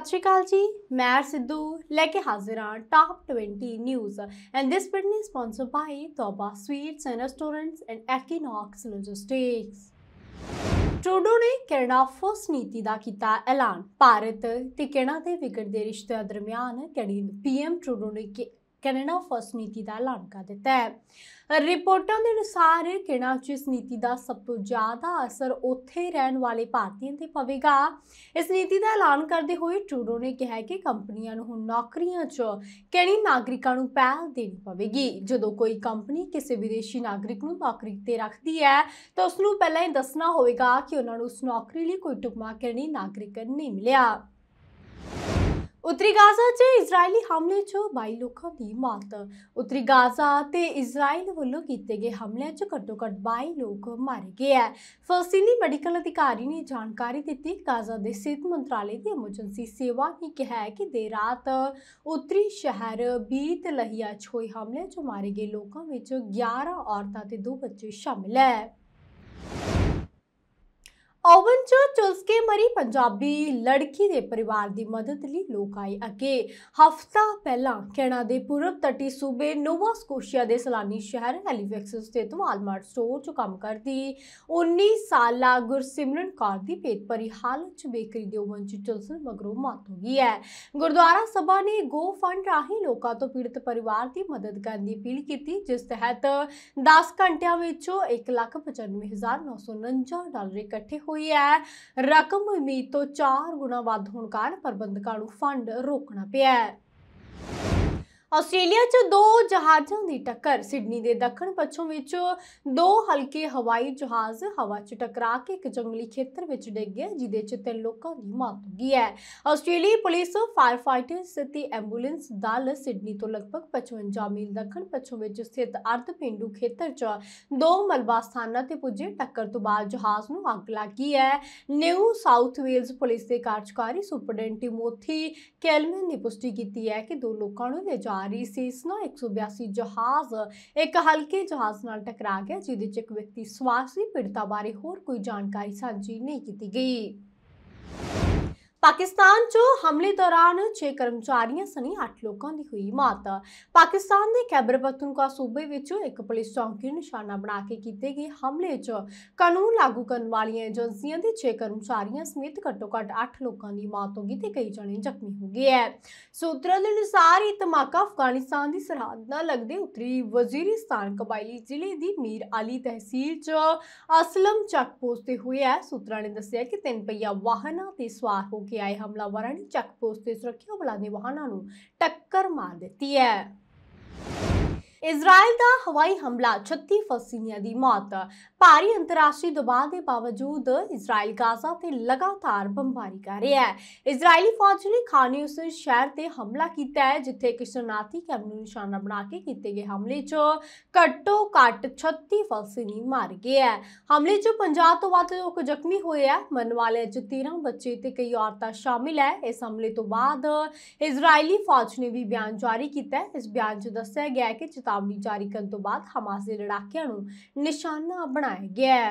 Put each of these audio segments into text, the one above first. सत श्री अकाल जी, मैं सिद्धू लेके हाजिर हाँ top 20 news and this bulletin sponsored by तोबा स्वीट्स एंड रेस्टोरेंट्स एंड एक्नॉक्स लॉजिस्टिक्स। ट्रूडो ने कनाडा फर्स्ट नीति का किया ऐलान। भारत ते कनाडा के विगड़ते रिश्तों दरमियान पीएम ट्रूडो ने कनाडा फर्स्ट नीति का ऐलान कर दिता है। रिपोर्टों के अनुसार कनाडा च इस नीति का सब तो ज़्यादा असर उत्थे रहने वाले भारतीयों पर पवेगा। इस नीति का ऐलान करते हुए ट्रूडो ने कहा है कि कंपनियों को हुण नौकरियों च कनाडाई नागरिकों को पहल देनी पवेगी। जदों कोई कंपनी किसी विदेशी नागरिक को नौकरी ते रखती है तो उसनूं पहलां ही दसना होगा कि उन्होंने उस नौकरी लिए कोई ढुकवां कनाडाई नागरिक नहीं मिलिया। उत्तरी गाजा च इजरायली हमले च 22 लोगों की मौत। उत्तरी गाजा ते इजरायल वालों किए गए हमलों च घट्टो घट्ट 22 लोग मारे गए हैं। फलस्तीनी मेडिकल अधिकारी ने जानकारी दी। गाजा के सेहत मंत्रालय की एमरजेंसी सेवा ने कहा है कि देर रात उत्तरी शहर बीत लहिया च हुए हमले च मारे गए लोगों में 11 औरतां ते 2 बच्चे शामिल है। ओवन च चुलस के मरी पंजाबी लड़की के परिवार की मदद लिए लोग आए अगे। हफ्ता पहला कनाडा के पूर्व तटी सूबे नोवा स्कोशिया के सैलानी शहर हैलीफैक्स स्थित वालमार्ट स्टोर च काम करती 19 साल गुरसिमरन कौर की पेट भरी हालत च बेकरी के ओवन च चुलसन मगरों मौत हो गई है। गुरद्वारा सभा ने गो फंड राही लोगों तो पीड़ित परिवार की मदद करने की अपील की, जिस तहत 10 घंटिया 1,95,949 डॉलर इकट्ठे हुई है। रकम उम्मीद तो 4 गुना वध होने कारण प्रबंधकों को फंड रोकना पिया। ऑस्ट्रेलिया च 2 जहाज़ों की टक्कर। सिडनी के दक्षिण पश्चिम विच 2 हल्के हवाई जहाज़ हवा च टकरा के एक जंगली खेतर में डिग गए, जिदे च 3 लोगों की मौत हो गई है। ऑस्ट्रेलियाई पुलिस, फायर फाइटर्स ते एंबूलेंस दल सिडनी तो लगभग 55 मील दक्षिण पश्चिम में स्थित अर्ध पेंडू खेतर च 2 मलबा स्थानां ते पुजे। टक्कर तो बाद जहाज़ नूं अग लग गई है। न्यू साउथ वेल्स पुलिस के कार्यकारी सुपरडेंट टिमोथी कैलमैन ने पुष्टि की है कि 2 लोगों नूं ले जा पाकिस्तान चो हमले दौरान 6 कर्मचारियों सने 8 लोगों की हुई मौत। पाकिस्तान के खैबर पख्तूनख्वा सूबे विच एक पुलिस चौकी निशाना बना के किए गए हमले च कानून लागू करने वाली एजेंसियों के 6 कर्मचारियों समेत घट्टो घट्ट 8 लोगों की मौत हो गई तो कई जने जख्मी हो गए हैं। सूत्रों के अनुसार यह धमाका अफगानिस्तान की सरहद न लगते उत्तरी वजीरिस्तान कबायली जिले की मीर अली तहसील च असलम चैक पोस्ट से हुए है। सूत्रों ने दस्सिया कि 3 पहिया वाहनों से सवार हो के आए हमलावरों ने चैक पोस्ट से सुरक्षा बलों के वाहनों को टक्कर मार दी है। इजरायल का हवाई हमला 36 फलस्तीनियों की मौत। भारी अंतर्राष्ट्रीय दबाव के बावजूद इजरायल गाजा से लगातार बमबारी कर रहा है। इजरायली फौज ने खान यूनिस शहर पर हमला किया है, जिथे एक शरणार्थी कैंप को निशाना बना के किए गए हमले च घट्टो घट्ट 36 फलस्तीनी मारे गए हैं। हमले च 50 तो वध लोग जख्मी हुए हैं। मरने वाले 13 बच्चे ते कई औरतां शामिल है। इस हमले तो बाद इजरायली फौज ने भी बयान जारी किया। इस बयान च दस्सिया गया है कि चेतावनी जारी करने तो बाद हमास के लड़ाकियों को निशाना बनाया गया है।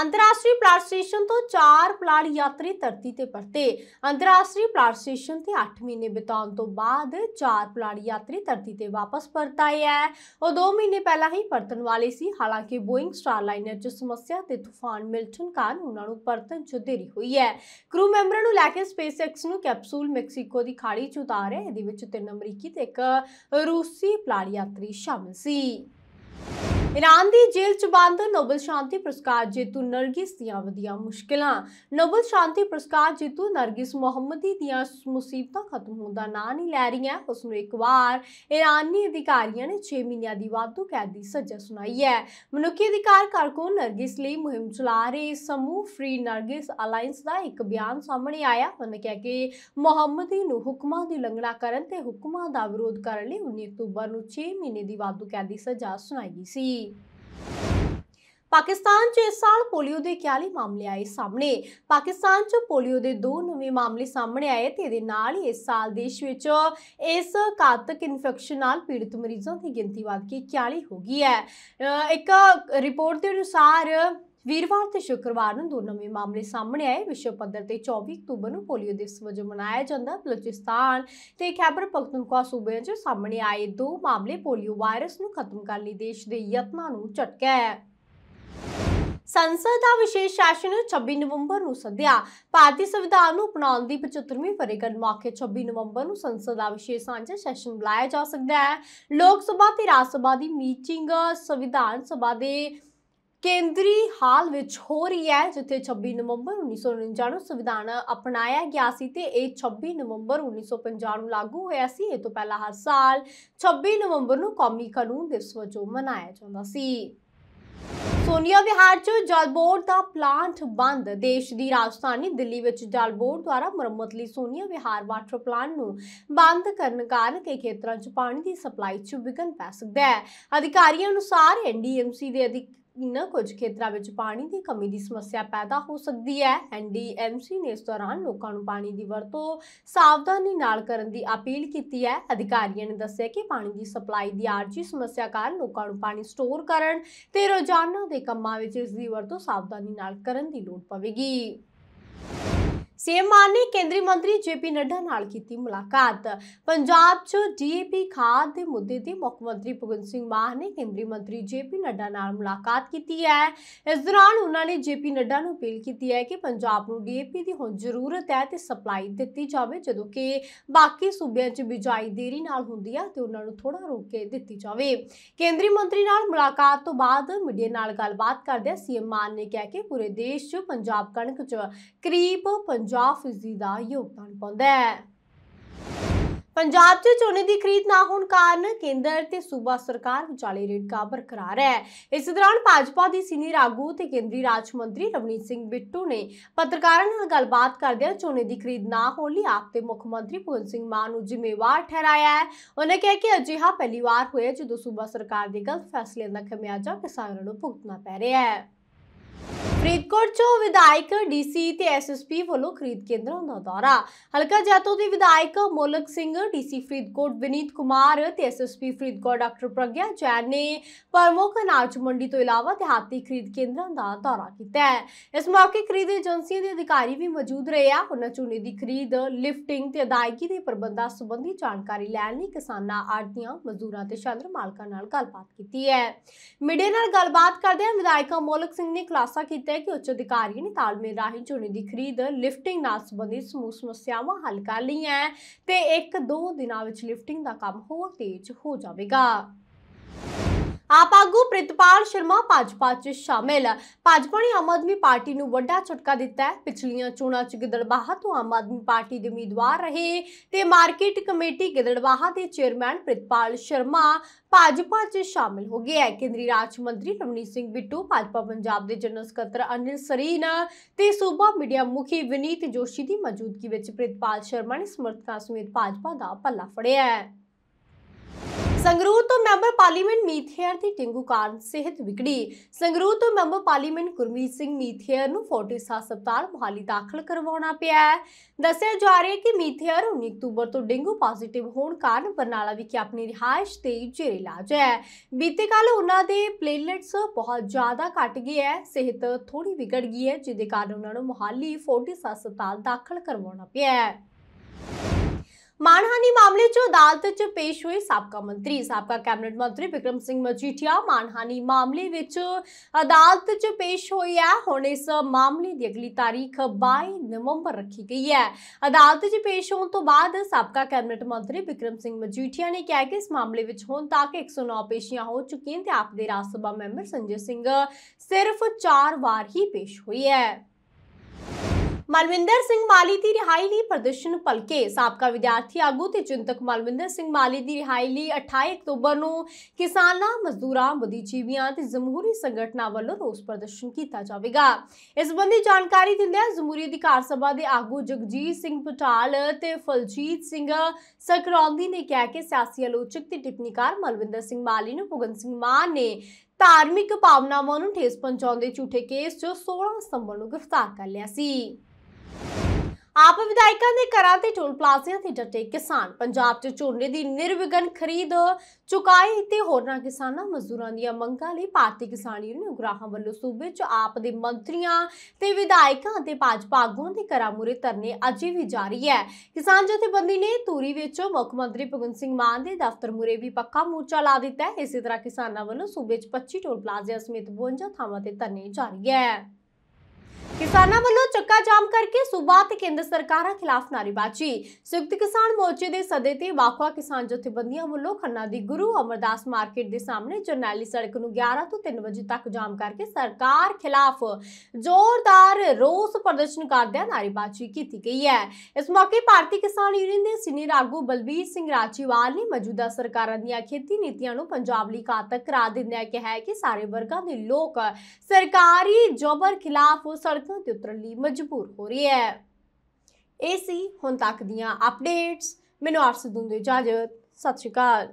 अंतरराष्ट्रीय पलाट स्टेशन तो 4 पलाट यात्री धरती ते परते। अंतरराष्ट्रीय पलाट स्टेशन ते 8 महीने बिताने तो बाद 4 पलाट यात्री धरती ते वापस परत आए हैं। और 2 महीने पहला ही परतन वाले सी। हालांकि बोइंग स्टारलाइनर च समस्या ते तूफान मिल्टन कारण उन्होंने परतन च देरी हुई है। क्रू मैंबरों को लैके स्पेस एक्स नूं कैप्सूल मैक्सीको की खाड़ी च उतारे। इहदे विच 3 अमरीकी ते 1 रूसी पलाट यात्री शामिल सी। ईरान की जेल च बंद नोबल शांति पुरस्कार जेतू नरगिस दियां वधियां मुश्किलां। नोबल शांति पुरस्कार जेतू नरगिस मोहम्मदी दियां मुसीबतां खत्म होने का नाम नहीं लै रही। उसनूं एक बार ईरानी अधिकारियों ने 6 महीनों की वाधू कैद की सज़ा सुनाई है। मनुखी अधिकार कारकुन नरगिस लिए मुहिम चला रहे समूह फ्री नरगिस अलायंस का एक बयान सामने आया। उन्होंने कहा कि मोहम्मदी नूं हुक्मां दी उलंघना करन ते हुक्मां दा विरोध करन लई 19 अक्तूबर नूं 6 महीने की वाधू कैद की सज़ा सुनाई गई सी। पाकिस्तान च इस साल पोलियो के 41 मामले आए सामने। पाकिस्तान च पोलियो के 2 नवे मामले सामने आए तो ये इस साल देश में इस घातक इन्फेक्शन पीड़ित मरीजों की गिनती बढ़ के 41 हो गई है। एक रिपोर्ट के अनुसार वीरवार ते शुक्रवार नूं दोनों में मामले सामने आए। विश्व पद्धर ते 24 अक्तूबर नूं पोलियो दिवस वजों मनाया जांदा। बलूचिस्तान ते खैबर पख्तूनख्वा सूबे च सामने आए दो मामले पोलियो वायरस नूं खत्म करने देश दे यत्नां नूं झटका है। संसद का विशेष सैशन 26 नवंबर को सद्या। भारतीय संविधान को अपनाने की 75वीं वर्षगांठ मौके 26 नवंबर को संसद का विशेष सांझा सैशन बुलाया जा सकता है। लोक सभा ते राज्य सभा की मीटिंग संविधान सभा के केंद्रीय हाल में हो रही है, जिथे 26 नवंबर 1949 संविधान अपनाया गया सी ते 26 नवंबर 1950 लागू होया सी। इस तो पहला हर साल 26 नवंबर को कौमी कानून दिवस वजों मनाया जाता सी। सोनिया विहार च जल बोर्ड का प्लांट बंद। देश की राजधानी दिल्ली में जल बोर्ड द्वारा मुरम्मत लई सोनिया विहार वाटर प्लांट नूं बंद करने कारण कई खेतरां च पानी की सप्लाई च विघन पै सकदा है। अधिकारियों अनुसार NDMC के कुछ खेतरां में पानी की कमी की समस्या पैदा हो सकती है। NDMC ने इस दौरान लोगों को पानी की वरतों सावधानी नाल करन दी अपील की है। अधिकारियों ने दस्सिया कि पानी की सप्लाई की आर्जी समस्या कारण लोगों को पानी स्टोर करन ते रोजाना के कामां विच इस दी वरतों सावधानी नाल करन दी लोड़ पवेगी। सीएम मान ने केंद्रीय मंत्री JP नड्डा नाल कीती मुलाकात। पंजाब च DAP खाद के मुद्दे ते मुख मंत्री भगवंत सिंह मान ने केंद्रीय मंत्री JP नड्डा नाल मुलाकात की है। इस दौरान उन्होंने JP नड्डा नूं अपील की है कि पंजाब को DAP की हुण जरूरत है तो सप्लाई दी जाए, जदों कि बाकी सूबे च बिजाई देरी नाल हुंदी है तो उन्होंने थोड़ा रोक के दी जाए। केंद्रीय मंत्री नाल मुलाकात तो बाद मीडिया नाल गलबात करदे सीएम मान ने कहा कि पूरे देश च पंजाब कणक च करीब 50% का योगदान पाता है। पंजाब च झोने की खरीद ना होने कारण केंद्र ते सूबा सरकार विचाले रेडका बरकरार है। इस दौरान भाजपा की सीनियर आगू ते केंद्रीय राज मंत्री रवनीत सिंह बिट्टू ने पत्रकारों नाल गलबात करदे झोने की खरीद ना होने लई आप ते मुख मंत्री भगवंत सिंह मान नूं जिम्मेवार ठहराया है। उन्होंने कहा कि अजिहा पहली बार होया जदों सूबा सरकार के गलत फैसलों का खमियाजा किसानों नूं भुगतना पै रहा है। फरीदकोट चो विधायक DC ते SSP वालों खरीद केंद्रों का दौरा। हलका जैतो के विधायक मोलक सिंह, DC फरीदकोट विनीत कुमार ते SSP फरीदकोट डॉक्टर प्रज्ञा जैन ने प्रमुख अनाज मंडी तो इलावा देहाती खरीद केंद्रों का दौरा किया है। इस मौके खरीद एजेंसियों के अधिकारी भी मौजूद रहे। उन्होंने झोने की खरीद, लिफ्टिंग ते अदायगी के प्रबंधों संबंधी जानकारी लैन लई किसानां, आड़तियां, मजदूरां ते शैलर मालकां नाल गलबात की है। मीडिया नाल गलबात करदे विधायक मोलक सिंह ने खुलासा किया कि उच्च अधिकारी ने तालमेल राही झोने की खरीद, लिफ्टिंग नाल संबंधित समूह समस्यावां हल कर लईआं है ते 1-2 दिनां विच लिफ्टिंग दा काम होर तेज हो जावेगा। आप आगू प्रितपाल शर्मा भाजपा च शामिल। भाजपा ने आम आदमी पार्टी नूं वड्डा झटका दिता है। पिछलियां चोणां च गिद्दड़बाहा तो आम आदमी पार्टी दे उम्मीदवार रहे ते मार्केट कमेटी गिद्दड़बाहा दे चेयरमैन प्रितपाल शर्मा भाजपा च शामिल हो गया है। केंद्रीय राज मंत्री रवनीत सिंह बिट्टू, भाजपा पंजाब के जनरल सकत्र अनिल सरीन ते सूबा मीडिया मुखी विनीत जोशी की मौजूदगी में प्रितपाल शर्मा ने समर्थकों समेत भाजपा का पल्ला फड़िया है। संगरूर तो मैंबर पार्लीमेंट मीथियर की डेंगू कारण सेहत बिगड़ी। संगरूर तो मैंबर पार्लीमेंट गुरमीत सिंह मीथियर नूं फोर्टिस हस्पताल मोहाली दाखिल करवाना पिया है। दस्सिया जा रहा है कि मीथियर 19 अक्तूबर तो डेंगू पॉजिटिव होने कारण बरनाला विखे अपनी रिहायश ते जेर इलाज है। बीते कल उन्हां दे प्लेटलेट्स बहुत ज़्यादा घट गए है, सेहत थोड़ी बिगड़ गई है, जिसके कारण उन्होंने मोहाली फोर्टिस हस्पताल दाखिल करवाना पिया है। मानहानि मामले च अदालत च पेश हुए साबका कैबिनेट मंत्री विक्रम सिंह मजीठिया मानहानि मामले विच अदालत च पेश हुई है। हुण इस मामले की अगली तारीख 22 नवंबर रखी गई है। अदालत च पेश होने तो बाद साबका कैबिनेट मंत्री विक्रम सिंह मजीठिया ने कहा कि इस मामले विच हुण तक 109 पेशियां हो चुकी हैं। आप दे राज्य सभा मैंबर संजय सिंह सिर्फ 4 बार ही पेश हुई है। मलविंदर सिंह माली की रिहाई लिए प्रदर्शन भलके। साबका विद्यार्थी आगू ते चिंतक मलविंदर सिंह माली की रिहाई लिए 28 अक्तूबर नूं किसानां, मजदूरां, बुद्धिजीवियों ते जमहूरी संगठनां वालों रोस प्रदर्शन किया जाएगा। इस संबंधी जानकारी दिंदे जमहूरी अधिकार सभा के आगू जगजीत सिंह पटाल ते फलजीत सिंह सकरौंदी ने कहा कि सियासी आलोचक ते टिप्पणीकार मलविंदर सिंह माली नूं भगवंत सिंह मान ने धार्मिक भावनावां नूं ठेस पहुंचाउंदे झूठे केस 'च 16 सितंबर नूं गिरफ्तार कर लिया सी। ਆਪ ਵਿਧਾਇਕਾਂ ਦੇ ਘਰਾਂ ਤੇ ਟੋਲ ਪਲਾਜ਼ਿਆਂ ਤੇ ਡਟੇ ਕਿਸਾਨ ਪੰਜਾਬ 'ਚ ਝੋਨੇ ਦੀ ਨਿਰਵਿਘਨ ਖਰੀਦ ਚੁਕਾਈ ਤੇ ਹੋਰਨਾਂ ਕਿਸਾਨਾਂ ਮਜ਼ਦੂਰਾਂ ਦੀਆਂ ਮੰਗਾਂ ਲਈ ਭਾਰਤੀ ਕਿਸਾਨ ਯੂਨੀਅਨ ਉਗਰਾਹਾਂ ਵੱਲੋਂ ਸੂਬੇ 'ਚ ਆਪ ਦੇ ਮੰਤਰੀਆਂ ਤੇ ਵਿਧਾਇਕਾਂ ਤੇ ਭਾਜਪਾ ਆਗੂਆਂ ਦੇ ਘਰਾਂ ਮੂਹਰੇ ਧਰਨੇ ਅਜੇ ਵੀ ਜਾਰੀ ਹੈ। ਕਿਸਾਨ ਜਥੇਬੰਦੀ ਨੇ ਧੂਰੀ ਵਿੱਚ ਮੁੱਖ ਮੰਤਰੀ ਭਗਵੰਤ ਸਿੰਘ ਮਾਨ ਦੇ ਦਫ਼ਤਰ ਮੂਹਰੇ ਵੀ ਪੱਕਾ ਮੋਰਚਾ ਲਾ ਦਿੱਤਾ ਹੈ। ਇਸੇ ਤਰ੍ਹਾਂ ਕਿਸਾਨਾਂ ਵੱਲੋਂ ਸੂਬੇ 'ਚ 25 ਟੋਲ ਪਲਾਜ਼ਿਆਂ ਸਮੇਤ 52 ਥਾਵਾਂ ਤੇ ਧਰਨੇ ਜਾਰੀ ਹੈ। किसानों वालों चक्का जाम करके सूबा ते केंद्र सरकार खिलाफ नारेबाजी। संयुक्त किसान मोर्चे के सदे ते वाकवा किसान जथेबंदियां वालों खन्ना दी गुरु अमरदास मार्केट के सामने जरनैली सड़क नूं 11 तो 3 बजे तक जाम करके सरकार खिलाफ जोरदार रोस प्रदर्शन करदे नारेबाजी की गई है। इस मौके भारतीय किसान यूनियन के सीनियर आगू बलबीर सिंह राजीवाल ने मौजूदा सरकार दीयां खेती नीतियां नूं पंजाब लई घातक करार दिंदे कहा है कि सारे वर्गां दे लोक सरकारी जोबर खिलाफ सड़क ਤੇ ਉਤਰਨ ਲਈ ਮਜਬੂਰ ਹੋ ਰਹੀ ਹੈ। ਇਹ ਸੀ ਹੁਣ ਤੱਕ ਦੀਆਂ ਅਪਡੇਟਸ। ਮੈਨੂੰ ਆਪ ਸਭ ਨੂੰ ਇਜਾਜ਼ਤ। ਸਤਿ ਸ਼੍ਰੀ ਅਕਾਲ।